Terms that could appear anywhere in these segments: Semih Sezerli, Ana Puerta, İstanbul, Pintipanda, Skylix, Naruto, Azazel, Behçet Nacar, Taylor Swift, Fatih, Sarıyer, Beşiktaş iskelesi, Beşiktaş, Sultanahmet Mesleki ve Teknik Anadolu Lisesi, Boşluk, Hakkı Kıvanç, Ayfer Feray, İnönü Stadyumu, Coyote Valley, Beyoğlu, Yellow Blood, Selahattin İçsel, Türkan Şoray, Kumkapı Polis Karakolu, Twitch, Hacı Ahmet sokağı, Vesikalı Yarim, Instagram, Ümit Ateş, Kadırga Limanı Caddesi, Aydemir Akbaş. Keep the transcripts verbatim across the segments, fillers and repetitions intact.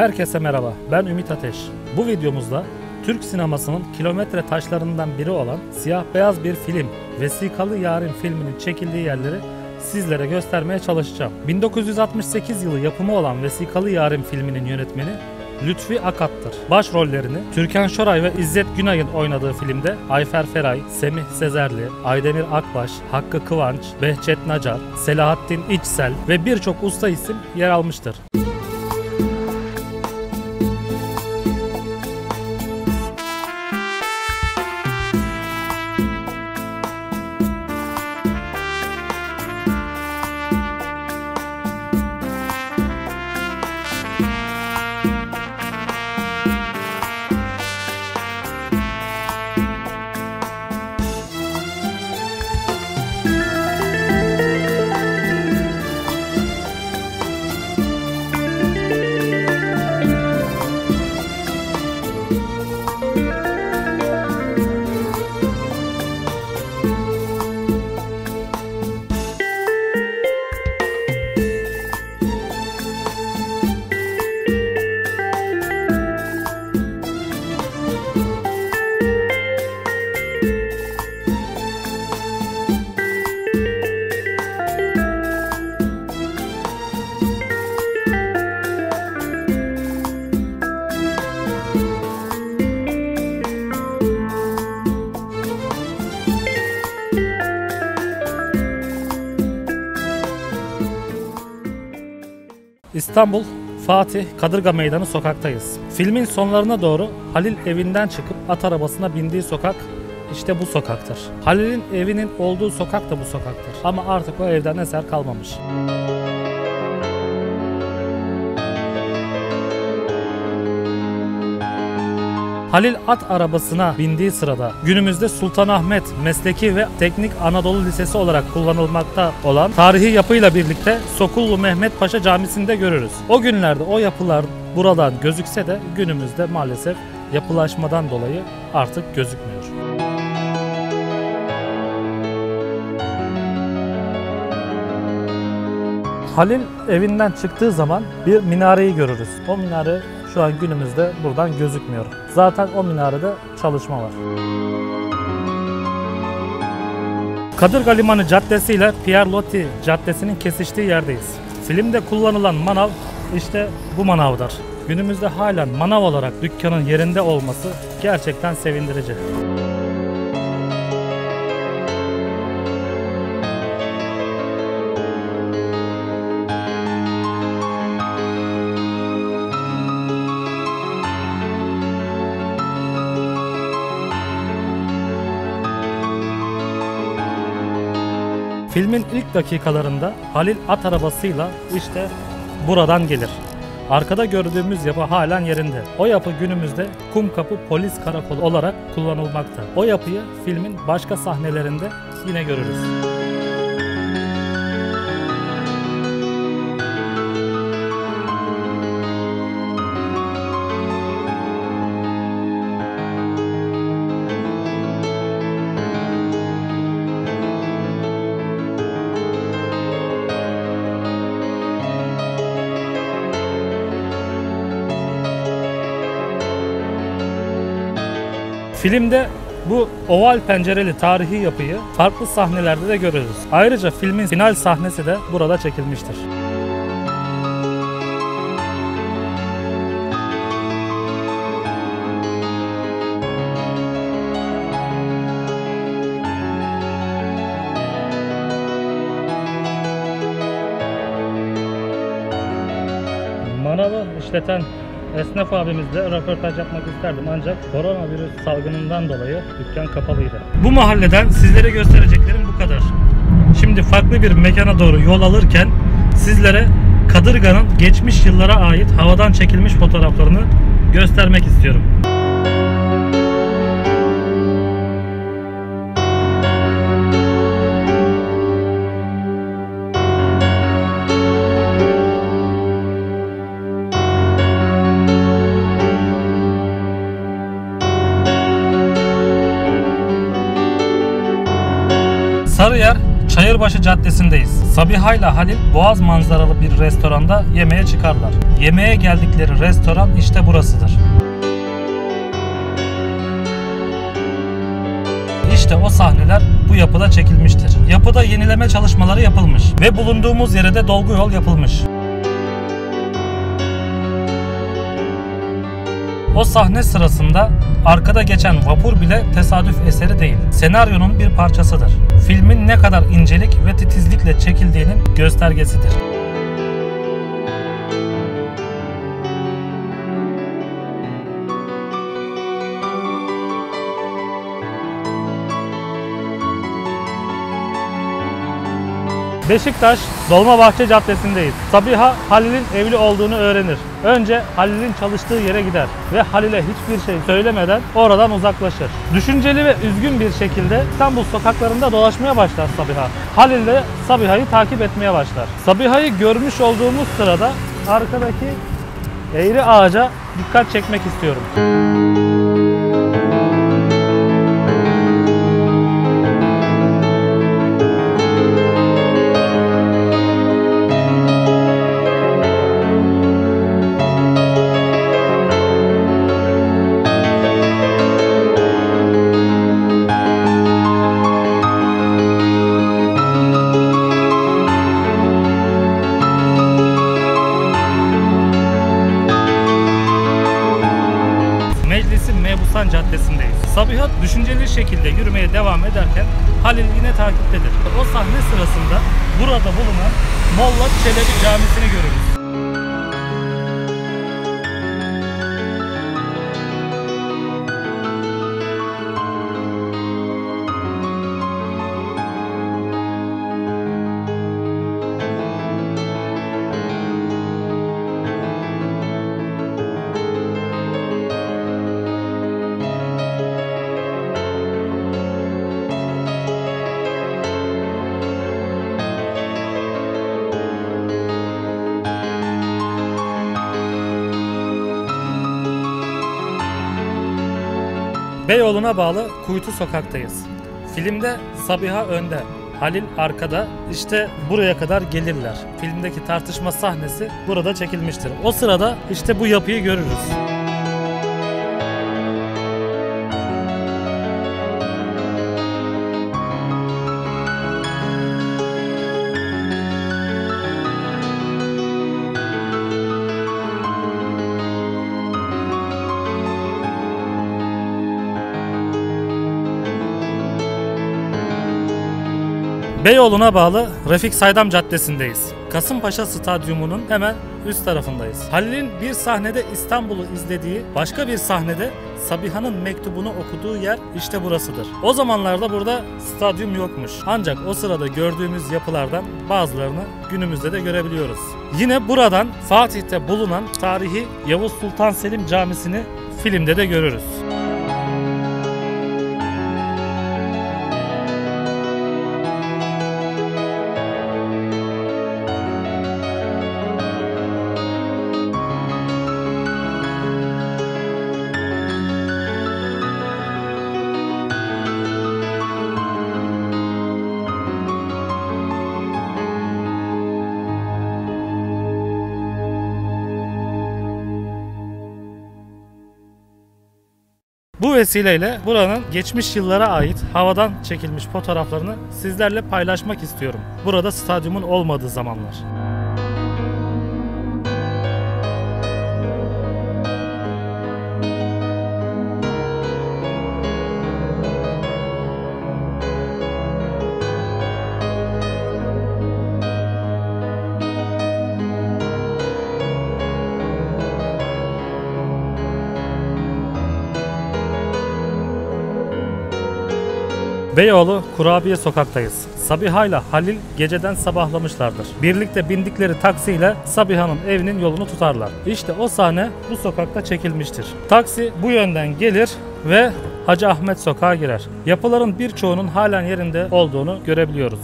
Herkese merhaba, ben Ümit Ateş. Bu videomuzda Türk sinemasının kilometre taşlarından biri olan siyah beyaz bir film, Vesikalı Yarim filminin çekildiği yerleri sizlere göstermeye çalışacağım. bin dokuz yüz altmış sekiz yılı yapımı olan Vesikalı Yarim filminin yönetmeni Lütfi Akat'tır. Başrollerini Türkan Şoray ve İzzet Günay'ın oynadığı filmde Ayfer Feray, Semih Sezerli, Aydemir Akbaş, Hakkı Kıvanç, Behçet Nacar, Selahattin İçsel ve birçok usta isim yer almıştır. İstanbul, Fatih, Kadırga Meydanı sokaktayız. Filmin sonlarına doğru Halil evinden çıkıp at arabasına bindiği sokak işte bu sokaktır. Halil'in evinin olduğu sokak da bu sokaktır. Ama artık o evden eser kalmamış. Halil at arabasına bindiği sırada günümüzde Sultanahmet Mesleki ve Teknik Anadolu Lisesi olarak kullanılmakta olan tarihi yapıyla birlikte Sokullu Mehmet Paşa Camisi'nde görürüz. O günlerde o yapılar buradan gözükse de günümüzde maalesef yapılaşmadan dolayı artık gözükmüyor. Halil evinden çıktığı zaman bir minareyi görürüz. O minare şu an günümüzde buradan gözükmüyor. Zaten o minarede çalışma var. Kadırga Limanı Caddesi ile Pierlotti Caddesi'nin kesiştiği yerdeyiz. Filmde kullanılan manav işte bu manavdır. Günümüzde halen manav olarak dükkanın yerinde olması gerçekten sevindirici. Filmin ilk dakikalarında Halil at arabasıyla işte buradan gelir. Arkada gördüğümüz yapı halen yerinde. O yapı günümüzde Kumkapı Polis Karakolu olarak kullanılmakta. O yapıyı filmin başka sahnelerinde yine görürüz. Filmde bu oval pencereli tarihi yapıyı farklı sahnelerde de görürüz. Ayrıca filmin final sahnesi de burada çekilmiştir. Manavı işleten esnaf abimizle röportaj yapmak isterdim ancak koronavirüs salgınından dolayı dükkan kapalıydı. Bu mahalleden sizlere göstereceklerim bu kadar. Şimdi farklı bir mekana doğru yol alırken sizlere Kadırga'nın geçmiş yıllara ait havadan çekilmiş fotoğraflarını göstermek istiyorum. Sarıyer Çayırbaşı Caddesi'ndeyiz. Sabiha ile Halil boğaz manzaralı bir restoranda yemeğe çıkarlar. Yemeğe geldikleri restoran işte burasıdır. İşte o sahneler bu yapıda çekilmiştir. Yapıda yenileme çalışmaları yapılmış ve bulunduğumuz yere de dolgu yol yapılmış. O sahne sırasında arkada geçen vapur bile tesadüf eseri değil. Senaryonun bir parçasıdır. Filmin ne kadar incelik ve titizlikle çekildiğinin göstergesidir. Beşiktaş, Dolmabahçe Caddesi'ndeyiz. Sabiha, Halil'in evli olduğunu öğrenir. Önce Halil'in çalıştığı yere gider ve Halil'e hiçbir şey söylemeden oradan uzaklaşır. Düşünceli ve üzgün bir şekilde İstanbul sokaklarında dolaşmaya başlar Sabiha. Halil de Sabiha'yı takip etmeye başlar. Sabiha'yı görmüş olduğumuz sırada arkadaki eğri ağaca dikkat çekmek istiyorum. Caddesi'ndeyiz. Sabiha düşünceli şekilde yürümeye devam ederken Halil yine takiptedir. O sahne sırasında burada bulunan Molla Çelebi Camisi'ni görürüz. Beyoğlu'na bağlı Kuytu Sokak'tayız. Filmde Sabiha önde, Halil arkada, işte buraya kadar gelirler. Filmdeki tartışma sahnesi burada çekilmiştir. O sırada işte bu yapıyı görürüz. Beyoğlu'na bağlı Refik Saydam Caddesi'ndeyiz. Kasımpaşa Stadyumu'nun hemen üst tarafındayız. Halil'in bir sahnede İstanbul'u izlediği, başka bir sahnede Sabiha'nın mektubunu okuduğu yer işte burasıdır. O zamanlarda burada stadyum yokmuş. Ancak o sırada gördüğümüz yapılardan bazılarını günümüzde de görebiliyoruz. Yine buradan Fatih'te bulunan tarihi Yavuz Sultan Selim Camisi'ni filmde de görürüz. Bu vesileyle buranın geçmiş yıllara ait havadan çekilmiş fotoğraflarını sizlerle paylaşmak istiyorum. Burada stadyumun olmadığı zamanlar. Beyoğlu Kurabiye Sokak'tayız. Sabiha ile Halil geceden sabahlamışlardır. Birlikte bindikleri taksiyle Sabiha'nın evinin yolunu tutarlar. İşte o sahne bu sokakta çekilmiştir. Taksi bu yönden gelir ve Hacı Ahmet sokağa girer. Yapıların birçoğunun halen yerinde olduğunu görebiliyoruz.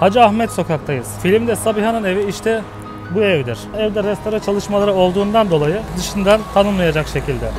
Hacı Ahmet sokaktayız. Filmde Sabiha'nın evi işte bu evdir. Evde restore çalışmaları olduğundan dolayı dışından tanınmayacak şekilde.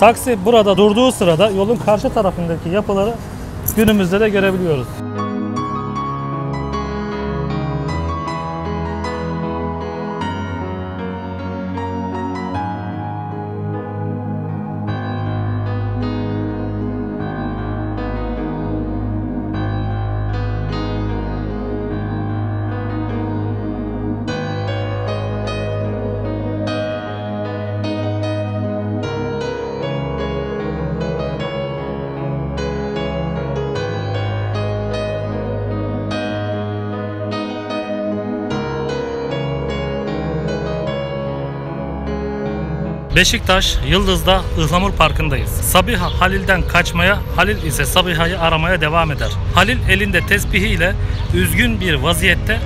Taksi burada durduğu sırada yolun karşı tarafındaki yapıları günümüzde de görebiliyoruz. Beşiktaş, Yıldız'da Ihlamur Parkı'ndayız. Sabiha Halil'den kaçmaya, Halil ise Sabiha'yı aramaya devam eder. Halil elinde tesbihiyle üzgün bir vaziyette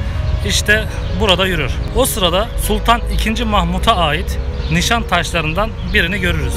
işte burada yürür. O sırada Sultan ikinci. Mahmut'a ait nişan taşlarından birini görürüz.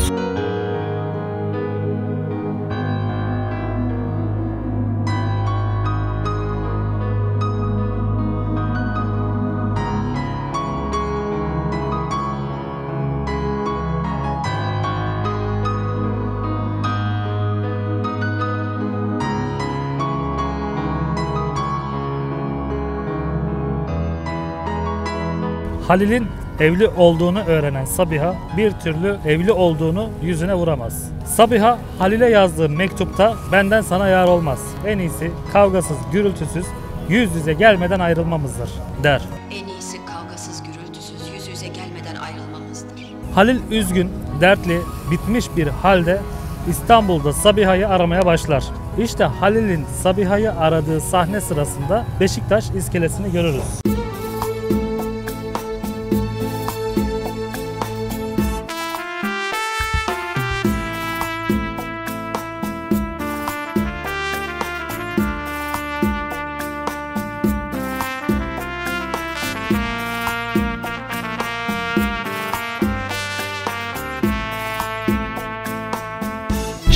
Halil'in evli olduğunu öğrenen Sabiha bir türlü evli olduğunu yüzüne vuramaz. Sabiha Halil'e yazdığı mektupta benden sana yar olmaz. En iyisi kavgasız, gürültüsüz, yüz yüze gelmeden ayrılmamızdır der. En iyisi kavgasız, gürültüsüz, yüz yüze gelmeden ayrılmamızdır. Halil üzgün, dertli, bitmiş bir halde İstanbul'da Sabiha'yı aramaya başlar. İşte Halil'in Sabiha'yı aradığı sahne sırasında Beşiktaş iskelesini görürüz.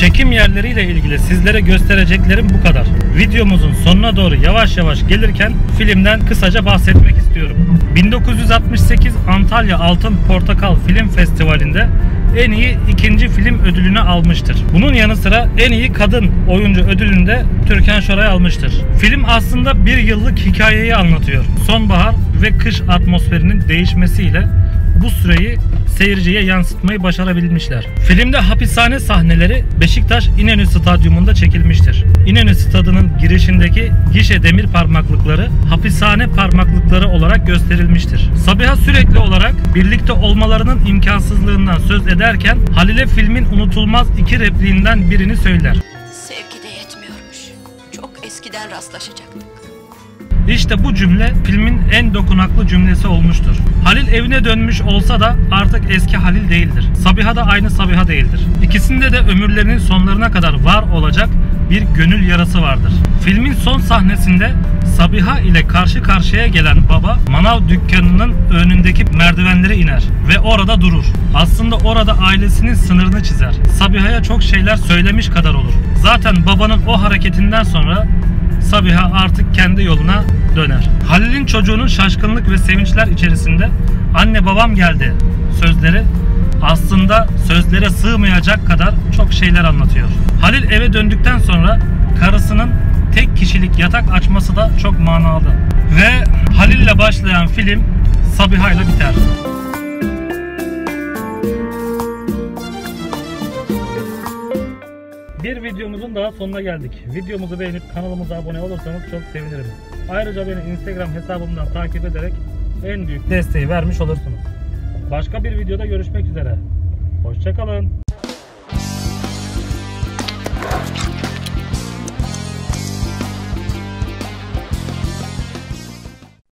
Çekim yerleriyle ilgili sizlere göstereceklerim bu kadar. Videomuzun sonuna doğru yavaş yavaş gelirken filmden kısaca bahsetmek istiyorum. bin dokuz yüz altmış sekiz Antalya Altın Portakal Film Festivali'nde en iyi ikinci film ödülünü almıştır. Bunun yanı sıra en iyi kadın oyuncu ödülünü de Türkan Şoray almıştır. Film aslında bir yıllık hikayeyi anlatıyor. Sonbahar ve kış atmosferinin değişmesiyle bu süreyi seyirciye yansıtmayı başarabilmişler. Filmde hapishane sahneleri Beşiktaş İnönü Stadyumunda çekilmiştir. İnönü Stadı'nın girişindeki gişe demir parmaklıkları hapishane parmaklıkları olarak gösterilmiştir. Sabiha sürekli olarak birlikte olmalarının imkansızlığından söz ederken Halil'e filmin unutulmaz iki repliğinden birini söyler. Sevgi de yetmiyormuş. Çok eskiden rastlaşacaktık. İşte bu cümle filmin en dokunaklı cümlesi olmuştur. Halil evine dönmüş olsa da artık eski Halil değildir. Sabiha da aynı Sabiha değildir. İkisinde de ömürlerinin sonlarına kadar var olacak bir gönül yarası vardır. Filmin son sahnesinde Sabiha ile karşı karşıya gelen baba manav dükkanının önündeki merdivenlere iner ve orada durur. Aslında orada ailesinin sınırını çizer. Sabiha'ya çok şeyler söylemiş kadar olur. Zaten babanın o hareketinden sonra Sabiha artık kendi yoluna döner. Halil'in çocuğunun şaşkınlık ve sevinçler içerisinde anne babam geldi sözleri aslında sözlere sığmayacak kadar çok şeyler anlatıyor. Halil eve döndükten sonra karısının tek kişilik yatak açması da çok manalı. Ve Halil'le başlayan film Sabiha'yla biter. Bir videomuzun daha sonuna geldik. Videomuzu beğenip kanalımıza abone olursanız çok sevinirim. Ayrıca beni Instagram hesabımdan takip ederek en büyük desteği vermiş olursunuz. Başka bir videoda görüşmek üzere. Hoşça kalın.